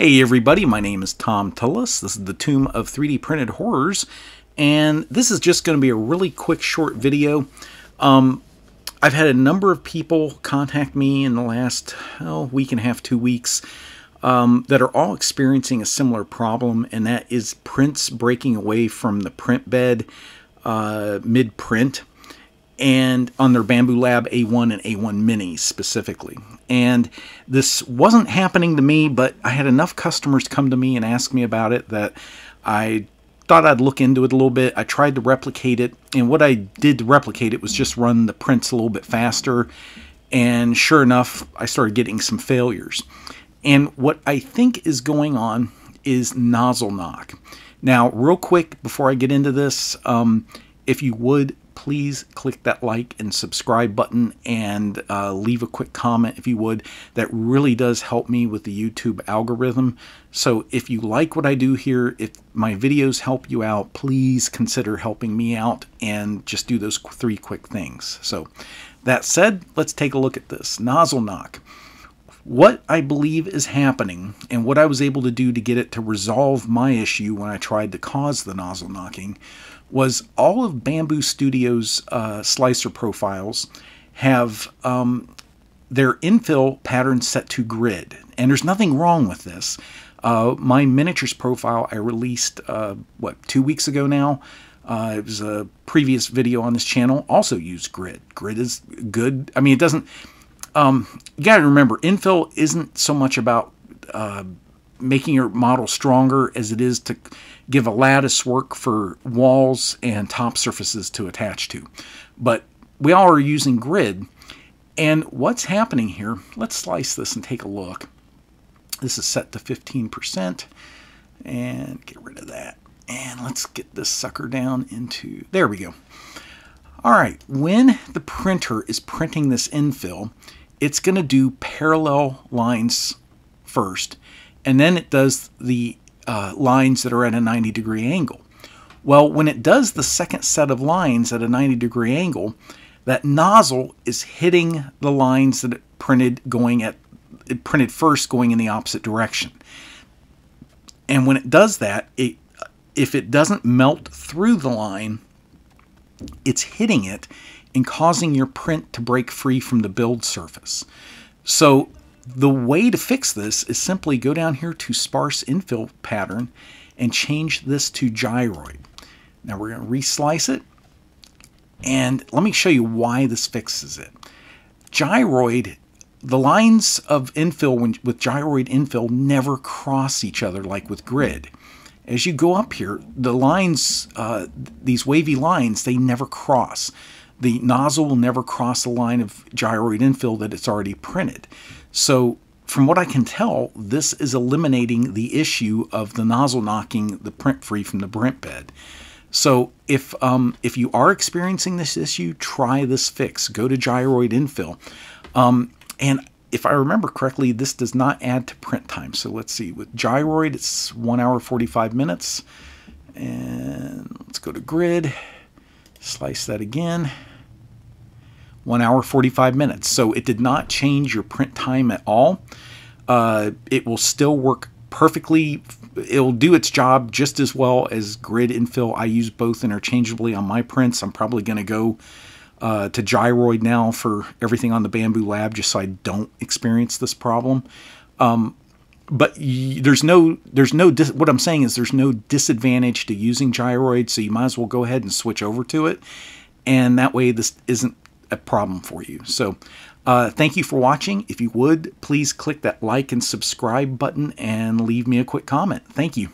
Hey everybody, my name is Tom Tullis. This is the Tomb of 3D Printed Horrors, and this is just going to be a really quick short video. I've had a number of people contact me in the last week and a half, 2 weeks, that are all experiencing a similar problem, and that is prints breaking away from the print bed mid-print, and on their Bambu Lab A1 and A1 Mini specifically. And this wasn't happening to me, but I had enough customers come to me and ask me about it that I thought I'd look into it a little bit. I tried to replicate it, and what I did to replicate it was just run the prints a little bit faster, and sure enough, I started getting some failures. And what I think is going on is nozzle knock. Now, real quick, before I get into this, if you would, please click that like and subscribe button and leave a quick comment if you would. That really does help me with the YouTube algorithm. So if you like what I do here, if my videos help you out, please consider helping me out and just do those three quick things. So that said, let's take a look at this. Nozzle knock. What I believe is happening and what I was able to do to get it to resolve my issue when I tried to cause the nozzle knocking was all of Bamboo Studios' slicer profiles have their infill pattern set to grid. And there's nothing wrong with this. My miniatures profile I released, 2 weeks ago now. It was a previous video on this channel, also used grid. Grid is good. I mean, it doesn't... you got to remember, infill isn't so much about making your model stronger as it is to give a lattice work for walls and top surfaces to attach to. But we all are using grid. And what's happening here, let's slice this and take a look. This is set to 15%. And get rid of that. And let's get this sucker down into... There we go. All right, when the printer is printing this infill, it's going to do parallel lines first, and then it does the lines that are at a 90-degree angle. Well, when it does the second set of lines at a 90-degree angle, that nozzle is hitting the lines that it printed first, going in the opposite direction. And when it does that, if it doesn't melt through the line, it's hitting it and causing your print to break free from the build surface. So the way to fix this is simply go down here to sparse infill pattern and change this to gyroid. Now we're going to reslice it, and let me show you why this fixes it. Gyroid, the lines of infill with gyroid infill never cross each other like with grid. As you go up here, the lines, these wavy lines, they never cross. The nozzle will never cross the line of gyroid infill that it's already printed. So from what I can tell, this is eliminating the issue of the nozzle knocking the print free from the print bed. So if you are experiencing this issue, try this fix. Go to gyroid infill. And if I remember correctly, this does not add to print time. So let's see, with gyroid, it's 1 hour, 45 minutes. And let's go to grid, slice that again, 1 hour, 45 minutes. So it did not change your print time at all. It will still work perfectly. It'll do its job just as well as grid infill. I use both interchangeably on my prints. I'm probably going to go to gyroid now for everything on the Bamboo Lab, just so I don't experience this problem. But what I'm saying is there's no disadvantage to using gyroid, so you might as well go ahead and switch over to it, and that way this isn't a problem for you. So thank you for watching. If you would, please click that like and subscribe button and leave me a quick comment. Thank you.